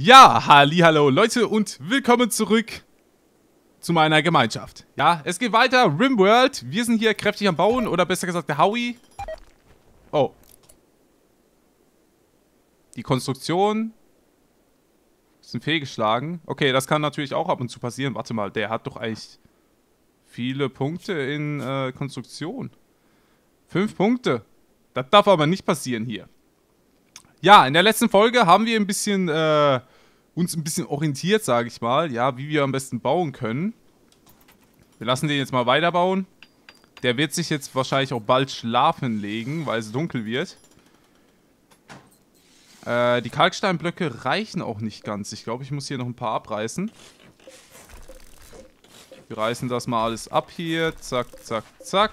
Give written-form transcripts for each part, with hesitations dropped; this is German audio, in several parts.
Ja, hallihallo Leute und willkommen zurück zu meiner Gemeinschaft. Ja, es geht weiter, RimWorld. Wir sind hier kräftig am Bauen, oder besser gesagt der Howie. Oh. Die Konstruktion sind fehlgeschlagen. Okay, das kann natürlich auch ab und zu passieren. Warte mal, der hat doch eigentlich viele Punkte in Konstruktion. 5 Punkte. Das darf aber nicht passieren hier. Ja, in der letzten Folge haben wir uns ein bisschen orientiert, sage ich mal, ja, wie wir am besten bauen können. Wir lassen den jetzt mal weiterbauen. Der wird sich jetzt wahrscheinlich auch bald schlafen legen, weil es dunkel wird. Die Kalksteinblöcke reichen auch nicht ganz. Ich glaube, ich muss hier noch ein paar abreißen. Wir reißen das mal alles ab hier. Zack, zack, zack.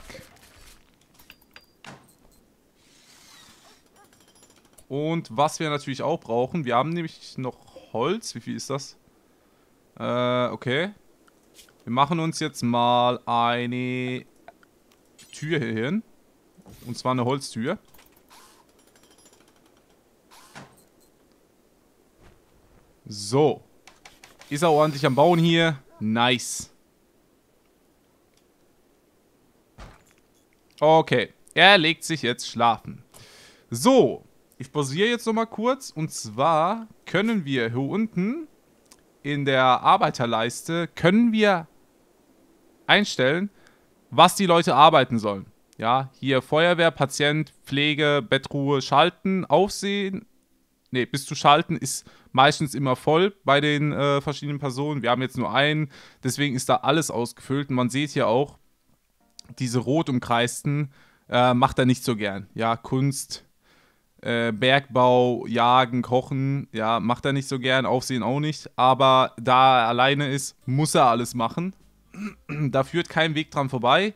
Und was wir natürlich auch brauchen, wir haben nämlich noch Holz. Wie viel ist das? Okay. Wir machen uns jetzt mal eine Tür hier hin. Und zwar eine Holztür. So. Ist er ordentlich am Bauen hier? Nice. Okay. Er legt sich jetzt schlafen. So. Ich pausiere jetzt nochmal kurz, und zwar können wir hier unten in der Arbeiterleiste, können wir einstellen, was die Leute arbeiten sollen. Ja, hier Feuerwehr, Patient, Pflege, Bettruhe, Schalten, Aufsehen. Ne, bis zu Schalten ist meistens immer voll bei den verschiedenen Personen. Wir haben jetzt nur einen, deswegen ist da alles ausgefüllt. Und man sieht hier auch, diese rot umkreisten macht er nicht so gern. Ja, Kunst, Bergbau, Jagen, Kochen, ja, macht er nicht so gern, Aufsehen auch nicht, aber da er alleine ist, muss er alles machen. Da führt kein Weg dran vorbei.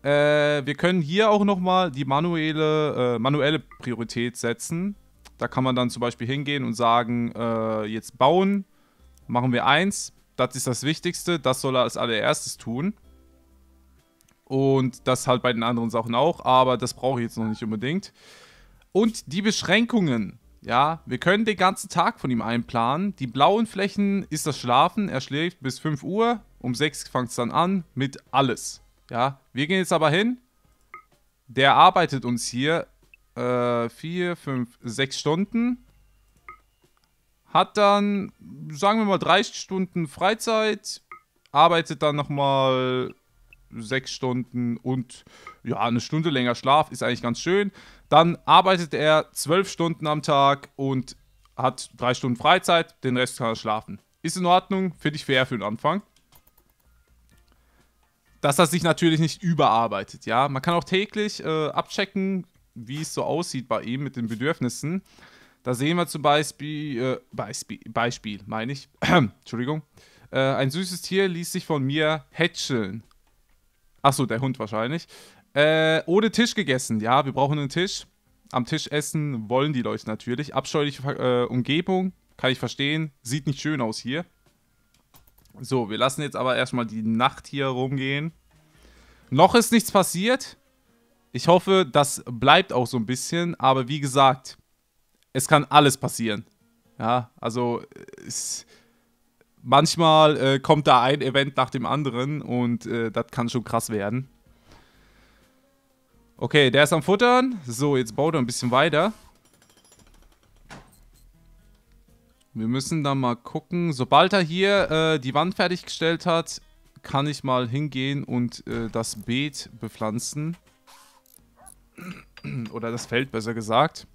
Wir können hier auch nochmal die manuelle Priorität setzen. Da kann man dann zum Beispiel hingehen und sagen, jetzt bauen, machen wir 1, das ist das Wichtigste, das soll er als allererstes tun. Und das halt bei den anderen Sachen auch, aber das brauche ich jetzt noch nicht unbedingt. Und die Beschränkungen, ja, wir können den ganzen Tag von ihm einplanen. Die blauen Flächen ist das Schlafen, er schläft bis 5 Uhr, um 6 fängt es dann an mit alles. Ja, wir gehen jetzt aber hin, der arbeitet uns hier 4, 5, 6 Stunden, hat dann, sagen wir mal, 3 Stunden Freizeit, arbeitet dann nochmal 6 Stunden und ja, eine Stunde länger Schlaf ist eigentlich ganz schön. Dann arbeitet er 12 Stunden am Tag und hat 3 Stunden Freizeit, den Rest kann er schlafen. Ist in Ordnung, finde ich fair für den Anfang. Dass er sich natürlich nicht überarbeitet, ja. Man kann auch täglich abchecken, wie es so aussieht bei ihm mit den Bedürfnissen. Da sehen wir zum Beispiel, Beispiel meine ich, Entschuldigung, ein süßes Tier ließ sich von mir hätscheln. Achso, der Hund wahrscheinlich. Ohne Tisch gegessen. Ja, wir brauchen einen Tisch. Am Tisch essen wollen die Leute natürlich. Abscheuliche Umgebung. Kann ich verstehen. Sieht nicht schön aus hier. So, wir lassen jetzt aber erstmal die Nacht hier rumgehen. Noch ist nichts passiert. Ich hoffe, das bleibt auch so ein bisschen. Aber wie gesagt, es kann alles passieren. Ja, also manchmal kommt da ein Event nach dem anderen und das kann schon krass werden. Okay, der ist am Futtern. So, jetzt baut er ein bisschen weiter. Wir müssen dann mal gucken. Sobald er hier die Wand fertiggestellt hat, kann ich mal hingehen und das Beet bepflanzen. Oder das Feld, besser gesagt.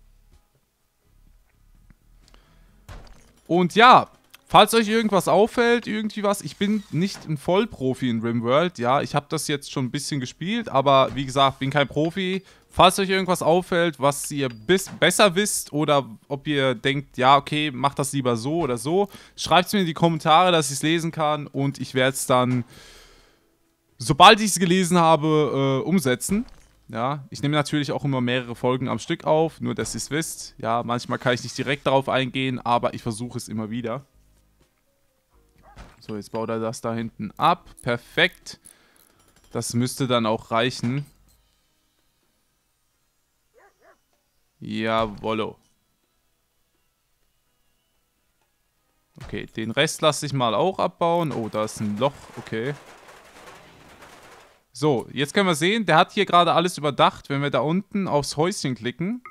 Und ja, falls euch irgendwas auffällt, irgendwie was, ich bin nicht ein Vollprofi in RimWorld, ja, ich habe das jetzt schon ein bisschen gespielt, aber wie gesagt, bin kein Profi. Falls euch irgendwas auffällt, was ihr besser wisst oder ob ihr denkt, ja, okay, macht das lieber so oder so, schreibt es mir in die Kommentare, dass ich es lesen kann und ich werde es dann, sobald ich es gelesen habe, umsetzen. Ja, ich nehme natürlich auch immer mehrere Folgen am Stück auf, nur dass ihr es wisst. Ja, manchmal kann ich nicht direkt darauf eingehen, aber ich versuche es immer wieder. So, jetzt baut er das da hinten ab. Perfekt. Das müsste dann auch reichen. Jawollo. Okay, den Rest lasse ich mal auch abbauen. Oh, da ist ein Loch. Okay. So, jetzt können wir sehen, der hat hier gerade alles überdacht. Wenn wir da unten aufs Häuschen klicken.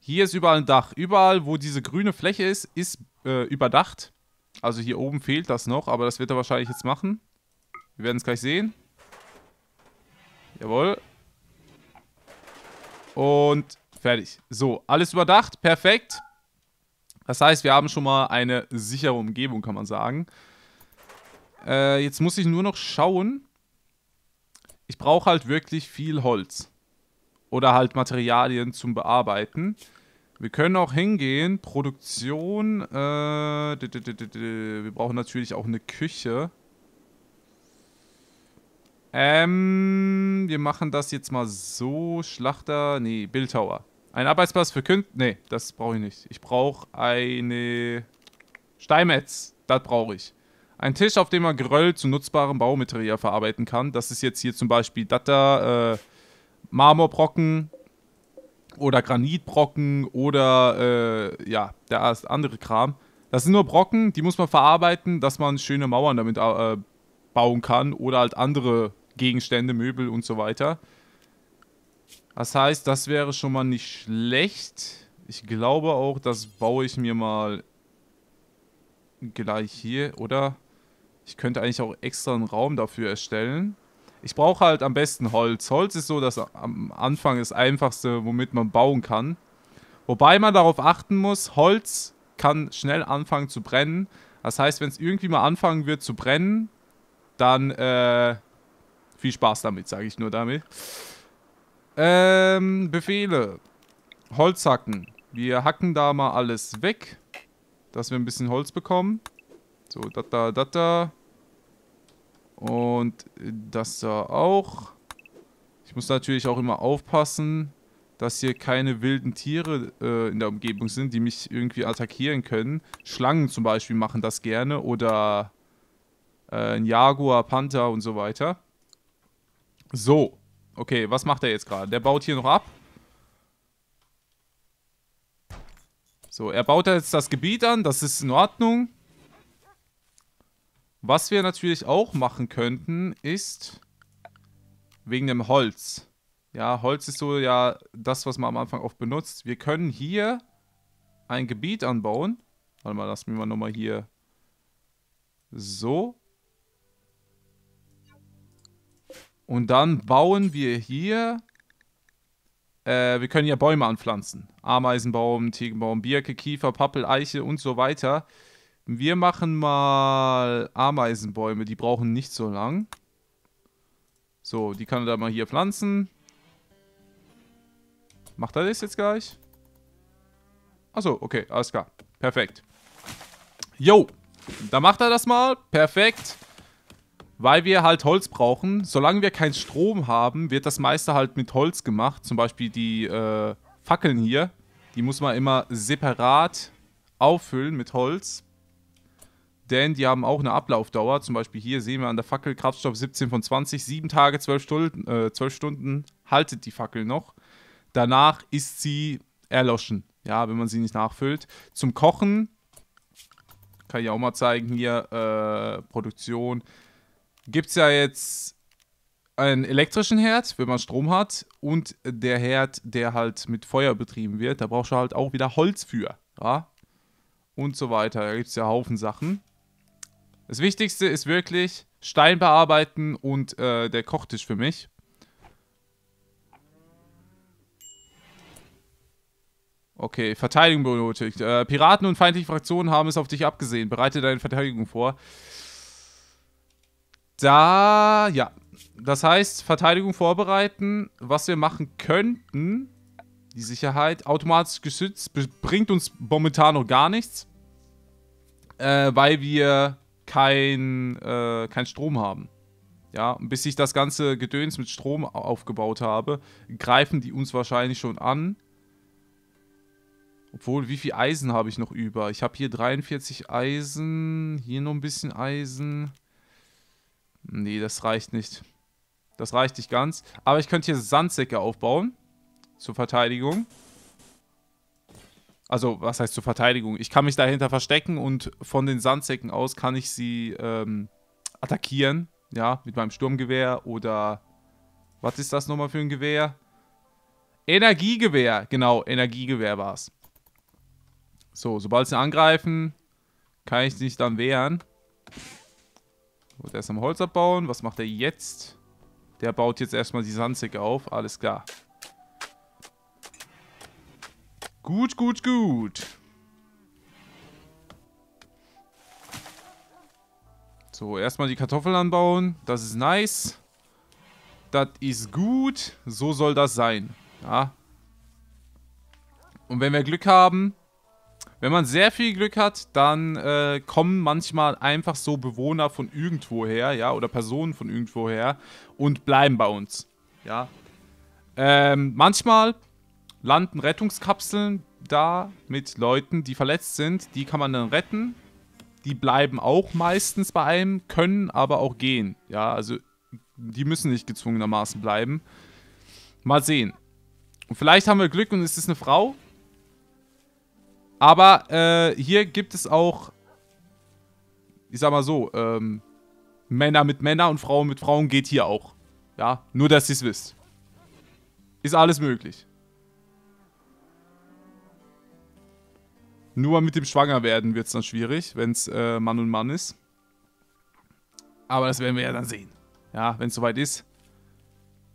Hier ist überall ein Dach. Überall, wo diese grüne Fläche ist, ist überdacht. Also hier oben fehlt das noch, aber das wird er wahrscheinlich jetzt machen. Wir werden es gleich sehen. Jawohl. Und fertig. So, alles überdacht. Perfekt. Das heißt, wir haben schon mal eine sichere Umgebung, kann man sagen. Jetzt muss ich nur noch schauen. Ich brauche halt wirklich viel Holz. Oder halt Materialien zum Bearbeiten. Wir können auch hingehen. Produktion. Wir brauchen natürlich auch eine Küche. Wir machen das jetzt mal so. Schlachter. Nee, Bildhauer. Ein Arbeitsplatz für Künstler. Nee, das brauche ich nicht. Ich brauche eine Steinmetz. Das brauche ich. Ein Tisch, auf dem man Geröll zu nutzbarem Baumaterial verarbeiten kann. Das ist jetzt hier zum Beispiel das da, Marmorbrocken oder Granitbrocken oder ja, da ist andere Kram. Das sind nur Brocken, die muss man verarbeiten, dass man schöne Mauern damit bauen kann oder halt andere Gegenstände, Möbel und so weiter. Das heißt, das wäre schon mal nicht schlecht. Ich glaube auch, das baue ich mir mal gleich hier, oder? Ich könnte eigentlich auch extra einen Raum dafür erstellen. Ich brauche halt am besten Holz. Holz ist so, dass am Anfang das Einfachste, womit man bauen kann. Wobei man darauf achten muss, Holz kann schnell anfangen zu brennen. Das heißt, wenn es irgendwie mal anfangen wird zu brennen, dann viel Spaß damit, sage ich nur damit. Befehle. Holz hacken. Wir hacken da mal alles weg, dass wir ein bisschen Holz bekommen. So, da. Und das da auch. Ich muss natürlich auch immer aufpassen, dass hier keine wilden Tiere in der Umgebung sind, die mich irgendwie attackieren können. Schlangen zum Beispiel machen das gerne oder ein Jaguar, Panther und so weiter. So. Okay, was macht er jetzt gerade? Der baut hier noch ab. So, er baut jetzt das Gebiet an. Das ist in Ordnung. Was wir natürlich auch machen könnten, ist wegen dem Holz. Ja, Holz ist so ja das, was man am Anfang oft benutzt. Wir können hier ein Gebiet anbauen. Warte mal, lass mich mal nochmal hier so. Und dann bauen wir hier, wir können ja Bäume anpflanzen. Ameisenbaum, Tegenbaum, Birke, Kiefer, Pappel, Eiche und so weiter. Wir machen mal Ameisenbäume, die brauchen nicht so lang. So, die kann er dann mal hier pflanzen. Macht er das jetzt gleich? Achso, okay, alles klar. Perfekt. Jo, da macht er das mal. Perfekt. Weil wir halt Holz brauchen. Solange wir keinen Strom haben, wird das meiste halt mit Holz gemacht. Zum Beispiel die Fackeln hier. Die muss man immer separat auffüllen mit Holz. Denn die haben auch eine Ablaufdauer. Zum Beispiel hier sehen wir an der Fackel Kraftstoff 17 von 20. 7 Tage, 12 Stunden, 12 Stunden haltet die Fackel noch. Danach ist sie erloschen. Ja, wenn man sie nicht nachfüllt. Zum Kochen kann ich auch mal zeigen hier. Produktion. Gibt es ja jetzt einen elektrischen Herd, wenn man Strom hat. Und der Herd, der halt mit Feuer betrieben wird. Da brauchst du halt auch wieder Holz für. Ja? Und so weiter. Da gibt es ja Haufen Sachen. Das Wichtigste ist wirklich Stein bearbeiten und der Kochtisch für mich. Okay, Verteidigung benötigt. Piraten und feindliche Fraktionen haben es auf dich abgesehen. Bereite deine Verteidigung vor. Da, ja. Das heißt, Verteidigung vorbereiten. Was wir machen könnten, die Sicherheit, automatisch geschützt, bringt uns momentan noch gar nichts. Weil wir kein Strom haben. Ja, und bis ich das ganze Gedöns mit Strom aufgebaut habe, greifen die uns wahrscheinlich schon an. Obwohl, wie viel Eisen habe ich noch über? Ich habe hier 43 Eisen, hier noch ein bisschen Eisen. Nee, das reicht nicht. Das reicht nicht ganz. Aber ich könnte hier Sandsäcke aufbauen. Zur Verteidigung. Also, was heißt zur Verteidigung? Ich kann mich dahinter verstecken und von den Sandsäcken aus kann ich sie attackieren. Ja, mit meinem Sturmgewehr oder... Was ist das nochmal für ein Gewehr? Energiegewehr. Genau, Energiegewehr war's. So, sobald sie angreifen, kann ich dich dann wehren. So, der ist am Holz abbauen. Was macht er jetzt? Der baut jetzt erstmal die Sandsäcke auf. Alles klar. Gut, gut, gut. So, erstmal die Kartoffeln anbauen. Das ist nice. Das ist gut. So soll das sein. Ja. Und wenn wir Glück haben... Wenn man sehr viel Glück hat, dann kommen manchmal einfach so Bewohner von irgendwoher, ja, oder Personen von irgendwoher und bleiben bei uns, ja. Manchmal landen Rettungskapseln da mit Leuten, die verletzt sind, die kann man dann retten. Die bleiben auch meistens bei einem, können aber auch gehen, ja, also die müssen nicht gezwungenermaßen bleiben. Mal sehen. Und vielleicht haben wir Glück und es ist eine Frau. Aber hier gibt es auch, ich sag mal so, Männer mit Männern und Frauen mit Frauen geht hier auch. Ja, nur dass ihr es wisst. Ist alles möglich. Nur mit dem Schwangerwerden wird es dann schwierig, wenn es Mann und Mann ist. Aber das werden wir ja dann sehen. Ja, wenn es soweit ist.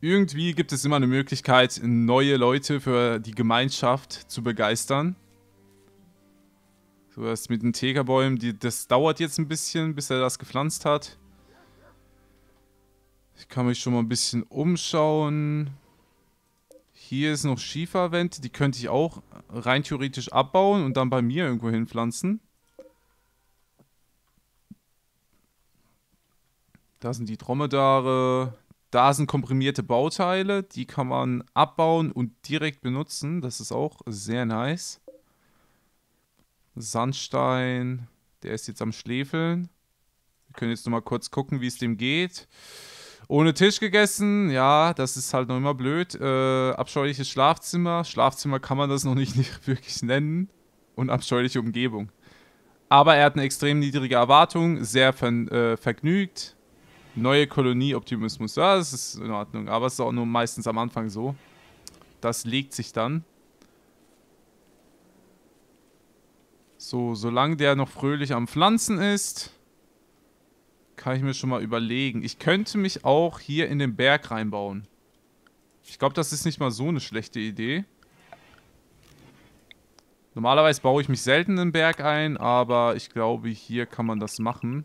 Irgendwie gibt es immer eine Möglichkeit, neue Leute für die Gemeinschaft zu begeistern. So, das mit den Tegerbäumen, das dauert jetzt ein bisschen, bis er das gepflanzt hat. Ich kann mich schon mal ein bisschen umschauen. Hier ist noch Schieferwente, die könnte ich auch rein theoretisch abbauen und dann bei mir irgendwo hinpflanzen. Da sind die Dromedare, da sind komprimierte Bauteile, die kann man abbauen und direkt benutzen. Das ist auch sehr nice. Sandstein, der ist jetzt am Schläfeln. Wir können jetzt nochmal kurz gucken, wie es dem geht. Ohne Tisch gegessen, ja, das ist halt noch immer blöd. Abscheuliches Schlafzimmer. Schlafzimmer kann man das noch nicht wirklich nennen. Und abscheuliche Umgebung. Aber er hat eine extrem niedrige Erwartung, sehr vergnügt. Neue Kolonie, Optimismus, ja, das ist in Ordnung. Aber es ist auch nur meistens am Anfang so. Das legt sich dann. So, solange der noch fröhlich am Pflanzen ist, kann ich mir schon mal überlegen. Ich könnte mich auch hier in den Berg reinbauen. Ich glaube, das ist nicht mal so eine schlechte Idee. Normalerweise baue ich mich selten in den Berg ein, aber ich glaube, hier kann man das machen.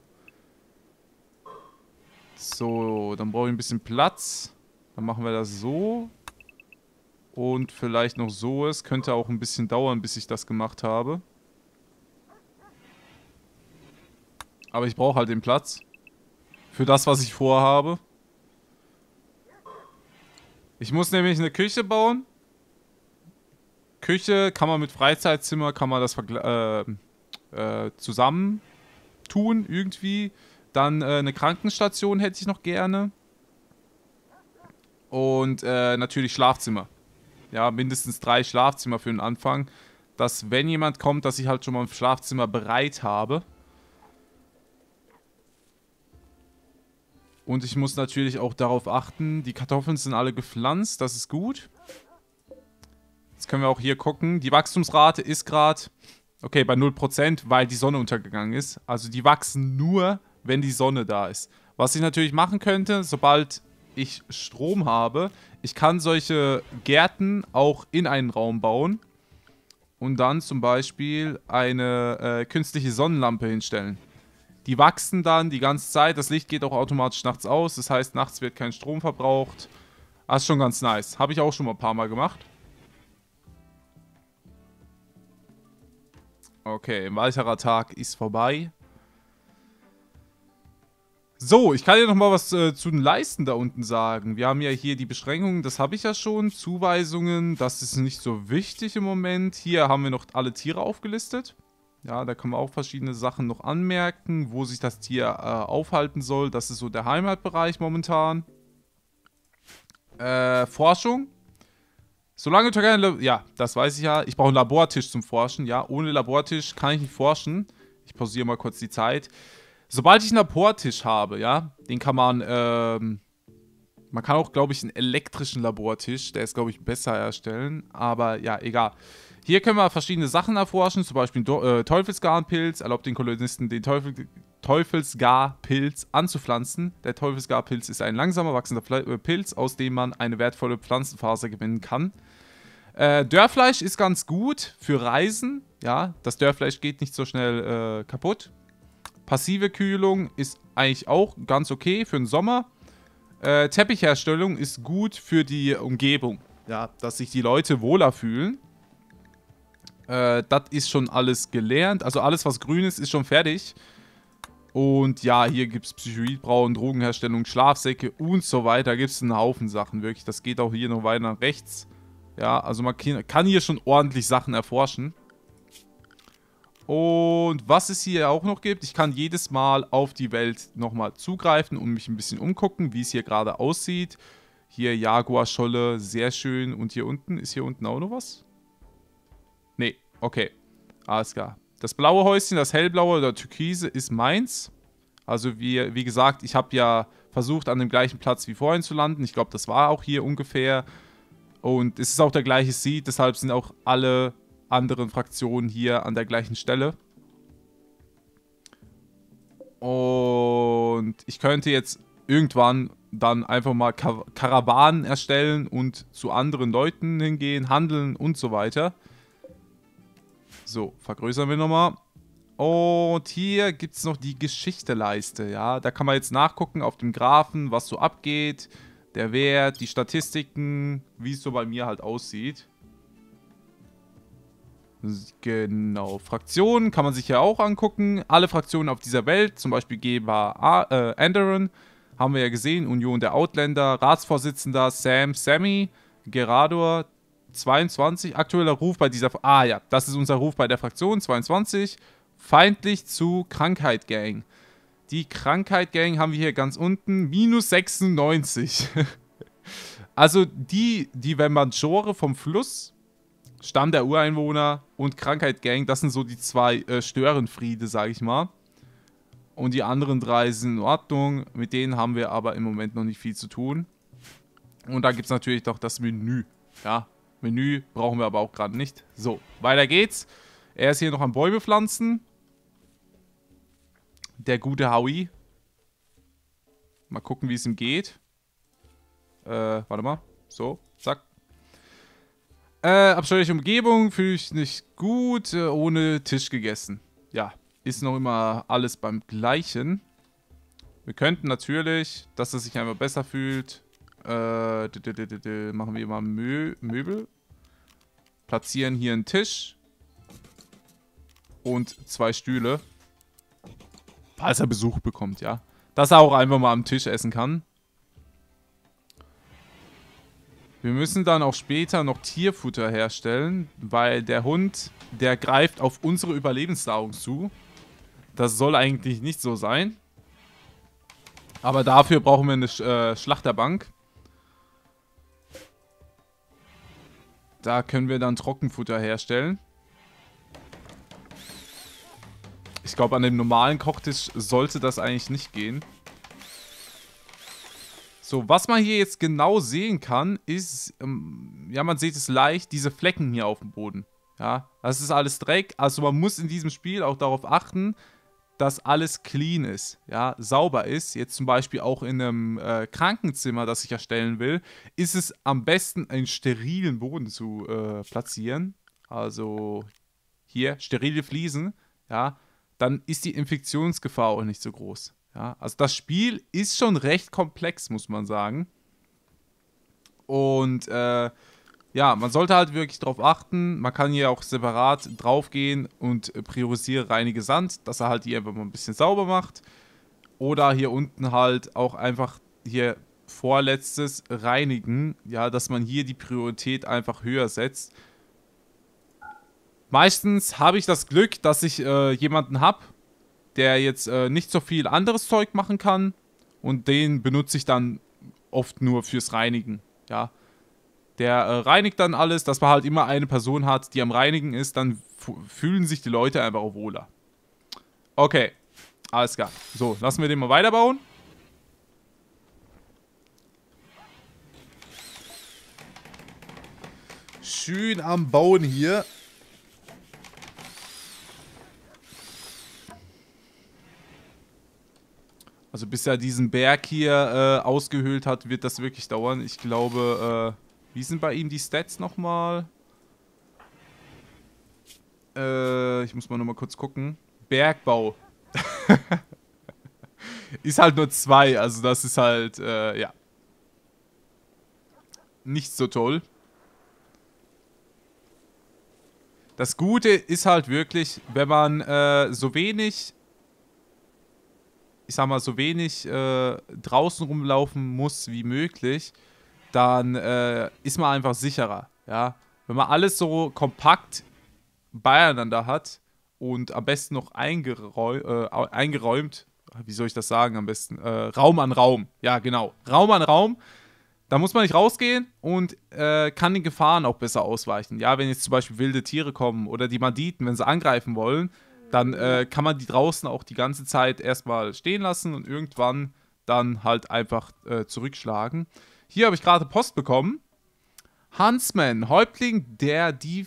So, dann brauche ich ein bisschen Platz. Dann machen wir das so. Und vielleicht noch so. Es könnte auch ein bisschen dauern, bis ich das gemacht habe. Aber ich brauche halt den Platz. Für das, was ich vorhabe. Ich muss nämlich eine Küche bauen. Küche kann man mit Freizeitzimmer, kann man das zusammen tun irgendwie. Dann eine Krankenstation hätte ich noch gerne. Und natürlich Schlafzimmer. Ja, mindestens 3 Schlafzimmer für den Anfang. Dass, wenn jemand kommt, dass ich halt schon mal ein Schlafzimmer bereit habe. Und ich muss natürlich auch darauf achten, die Kartoffeln sind alle gepflanzt, das ist gut. Jetzt können wir auch hier gucken. Die Wachstumsrate ist gerade, okay, bei 0%, weil die Sonne untergegangen ist. Also die wachsen nur, wenn die Sonne da ist. Was ich natürlich machen könnte, sobald ich Strom habe, ich kann solche Gärten auch in einen Raum bauen. Und dann zum Beispiel eine künstliche Sonnenlampe hinstellen. Die wachsen dann die ganze Zeit. Das Licht geht auch automatisch nachts aus. Das heißt, nachts wird kein Strom verbraucht. Das ist schon ganz nice. Habe ich auch schon mal ein paar Mal gemacht. Okay, ein weiterer Tag ist vorbei. So, ich kann dir nochmal was zu den Leisten da unten sagen. Wir haben ja hier die Beschränkungen. Das habe ich ja schon. Zuweisungen. Das ist nicht so wichtig im Moment. Hier haben wir noch alle Tiere aufgelistet. Ja, da können wir auch verschiedene Sachen noch anmerken, wo sich das Tier aufhalten soll. Das ist so der Heimatbereich momentan. Forschung. Solange du keine... Ja, das weiß ich ja. Ich brauche einen Labortisch zum Forschen. Ja, ohne Labortisch kann ich nicht forschen. Ich pausiere mal kurz die Zeit. Sobald ich einen Labortisch habe, ja, den kann man... man kann auch, glaube ich, einen elektrischen Labortisch, der ist, glaube ich, besser erstellen. Aber ja, egal. Hier können wir verschiedene Sachen erforschen, zum Beispiel Teufelsgarnpilz. Erlaubt den Kolonisten, den Teufelsgarpilz anzupflanzen. Der Teufelsgarpilz ist ein langsamer wachsender Pilz, aus dem man eine wertvolle Pflanzenfaser gewinnen kann. Dörrfleisch ist ganz gut für Reisen. Ja, das Dörrfleisch geht nicht so schnell kaputt. Passive Kühlung ist eigentlich auch ganz okay für den Sommer. Teppichherstellung ist gut für die Umgebung. Ja, dass sich die Leute wohler fühlen. Das ist schon alles gelernt. Also alles, was grün ist, ist schon fertig. Und ja, hier gibt es Psychoidbrauen, Drogenherstellung, Schlafsäcke und so weiter. Da gibt es einen Haufen Sachen, wirklich. Das geht auch hier noch weiter nach rechts. Ja, also man kann hier schon ordentlich Sachen erforschen. Und was es hier auch noch gibt, ich kann jedes Mal auf die Welt nochmal zugreifen und mich ein bisschen umgucken, wie es hier gerade aussieht. Hier Jaguarscholle, sehr schön. Und hier unten, ist hier unten auch noch was? Nee, okay. Alles klar. Das blaue Häuschen, das hellblaue oder türkise ist meins. Also wie gesagt, ich habe ja versucht, an dem gleichen Platz wie vorhin zu landen. Ich glaube, das war auch hier ungefähr. Und es ist auch der gleiche Seed, deshalb sind auch alle... anderen Fraktionen hier an der gleichen Stelle. Und ich könnte jetzt irgendwann dann einfach mal Karawanen erstellen und zu anderen Leuten hingehen, handeln und so weiter. So, vergrößern wir nochmal. Und hier gibt es noch die Geschichte-Leiste, ja. Da kann man jetzt nachgucken auf dem Graphen, was so abgeht, der Wert, die Statistiken, wie es so bei mir halt aussieht. Genau, Fraktionen kann man sich ja auch angucken. Alle Fraktionen auf dieser Welt, zum Beispiel Geber Enderon, haben wir ja gesehen. Union der Outlander, Ratsvorsitzender Sam Sammy, Gerador 22. Aktueller Ruf bei dieser... Ah ja, das ist unser Ruf bei der Fraktion 22. Feindlich zu Krankheit Gang. Die Krankheit Gang haben wir hier ganz unten. Minus 96. Also die wenn man Genre vom Fluss... Stamm der Ureinwohner und Krankheit Gang, das sind so die zwei Störenfriede, sage ich mal. Und die anderen drei sind in Ordnung, mit denen haben wir aber im Moment noch nicht viel zu tun. Und da gibt es natürlich doch das Menü. Ja, Menü brauchen wir aber auch gerade nicht. So, weiter geht's. Er ist hier noch am Bäume pflanzen. Der gute Howie. Mal gucken, wie es ihm geht. Warte mal. So, zack. Abscheuliche Umgebung, fühle ich nicht gut, ohne Tisch gegessen. Ja, ist noch immer alles beim Gleichen. Wir könnten natürlich, dass er sich einmal besser fühlt, machen wir mal Möbel. Platzieren hier einen Tisch. Und zwei Stühle. Falls er Besuch bekommt, ja. Dass er auch einfach mal am Tisch essen kann. Wir müssen dann auch später noch Tierfutter herstellen, weil der Hund, der greift auf unsere Überlebensnahrung zu. Das soll eigentlich nicht so sein. Aber dafür brauchen wir eine Schlachterbank. Da können wir dann Trockenfutter herstellen. Ich glaube, an dem normalen Kochtisch sollte das eigentlich nicht gehen. So, was man hier jetzt genau sehen kann, ist, ja, man sieht es leicht, diese Flecken hier auf dem Boden. Ja, das ist alles Dreck. Also man muss in diesem Spiel auch darauf achten, dass alles clean ist, ja, sauber ist. Jetzt zum Beispiel auch in einem Krankenzimmer, das ich erstellen will, ist es am besten, einen sterilen Boden zu platzieren. Also hier, sterile Fliesen, ja, dann ist die Infektionsgefahr auch nicht so groß. Ja, also das Spiel ist schon recht komplex, muss man sagen. Und ja, man sollte halt wirklich drauf achten. Man kann hier auch separat drauf gehen und priorisiere reinige Sand, dass er halt hier einfach mal ein bisschen sauber macht. Oder hier unten halt auch einfach hier vorletztes reinigen. Ja, dass man hier die Priorität einfach höher setzt. Meistens habe ich das Glück, dass ich jemanden habe, der jetzt nicht so viel anderes Zeug machen kann. Und den benutze ich dann oft nur fürs Reinigen. Ja. Der reinigt dann alles, dass man halt immer eine Person hat, die am Reinigen ist, dann fühlen sich die Leute einfach auch wohler. Okay, alles klar. So, lassen wir den mal weiterbauen. Schön am Bauen hier. Also bis er diesen Berg hier ausgehöhlt hat, wird das wirklich dauern. Ich glaube, wie sind bei ihm die Stats nochmal? Ich muss mal nochmal kurz gucken. Bergbau. Ist halt nur 2, also das ist halt, ja. Nicht so toll. Das Gute ist halt wirklich, wenn man so wenig... Ich sag mal, so wenig draußen rumlaufen muss wie möglich, dann ist man einfach sicherer, ja. Wenn man alles so kompakt beieinander hat und am besten noch eingeräumt, wie soll ich das sagen am besten, Raum an Raum, ja genau, Raum an Raum, da muss man nicht rausgehen und kann den Gefahren auch besser ausweichen. Ja, wenn jetzt zum Beispiel wilde Tiere kommen oder die Banditen, wenn sie angreifen wollen, dann kann man die draußen auch die ganze Zeit erstmal stehen lassen und irgendwann dann halt einfach zurückschlagen. Hier habe ich gerade Post bekommen. Huntsman, Häuptling der die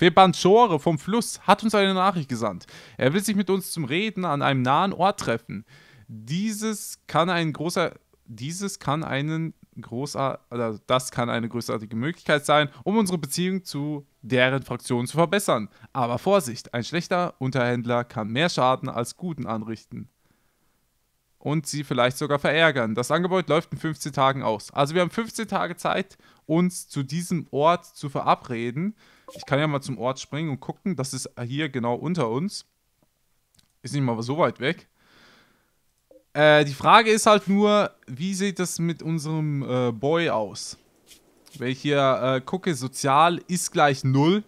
Vebanschore vom Fluss, hat uns eine Nachricht gesandt. Er will sich mit uns zum Reden an einem nahen Ort treffen. Das kann eine großartige Möglichkeit sein, um unsere Beziehung zu deren Fraktion zu verbessern. Aber Vorsicht, ein schlechter Unterhändler kann mehr Schaden als guten anrichten. Und sie vielleicht sogar verärgern. Das Angebot läuft in 15 Tagen aus. Also wir haben 15 Tage Zeit, uns zu diesem Ort zu verabreden. Ich kann ja mal zum Ort springen und gucken. Das ist hier genau unter uns. Ist nicht mal so weit weg. Die Frage ist halt nur, wie sieht das mit unserem Boy aus? Wenn ich hier gucke, sozial ist gleich 0.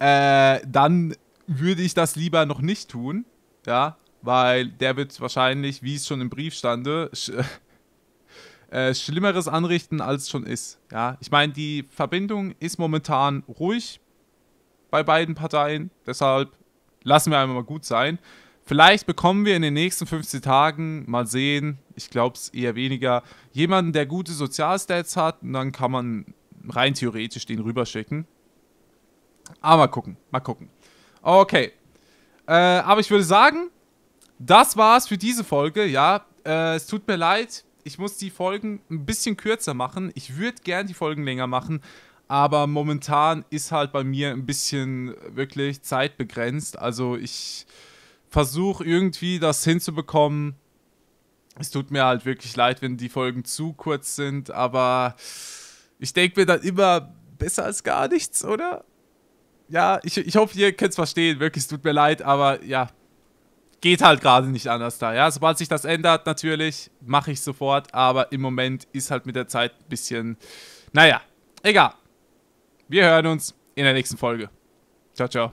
Dann würde ich das lieber noch nicht tun. Ja, weil der wird wahrscheinlich, wie es schon im Brief stande, Schlimmeres anrichten, als schon ist. Ja, ich meine, die Verbindung ist momentan ruhig bei beiden Parteien. Deshalb lassen wir einmal gut sein. Vielleicht bekommen wir in den nächsten 15 Tagen, mal sehen, ich glaube es eher weniger, jemanden, der gute Sozialstats hat und dann kann man rein theoretisch den rüberschicken. Aber mal gucken, mal gucken. Okay, aber ich würde sagen, das war's für diese Folge, ja, es tut mir leid, ich muss die Folgen ein bisschen kürzer machen, ich würde gern die Folgen länger machen, aber momentan ist halt bei mir ein bisschen wirklich Zeit begrenzt, also ich... Versuch irgendwie das hinzubekommen. Es tut mir halt wirklich leid, wenn die Folgen zu kurz sind, aber ich denke mir dann immer, besser als gar nichts, oder? Ja, ich hoffe, ihr könnt es verstehen, wirklich, es tut mir leid, aber ja, geht halt gerade nicht anders da, ja? Sobald sich das ändert, natürlich, mache ich sofort, aber im Moment ist halt mit der Zeit ein bisschen, naja, egal. Wir hören uns in der nächsten Folge. Ciao, ciao.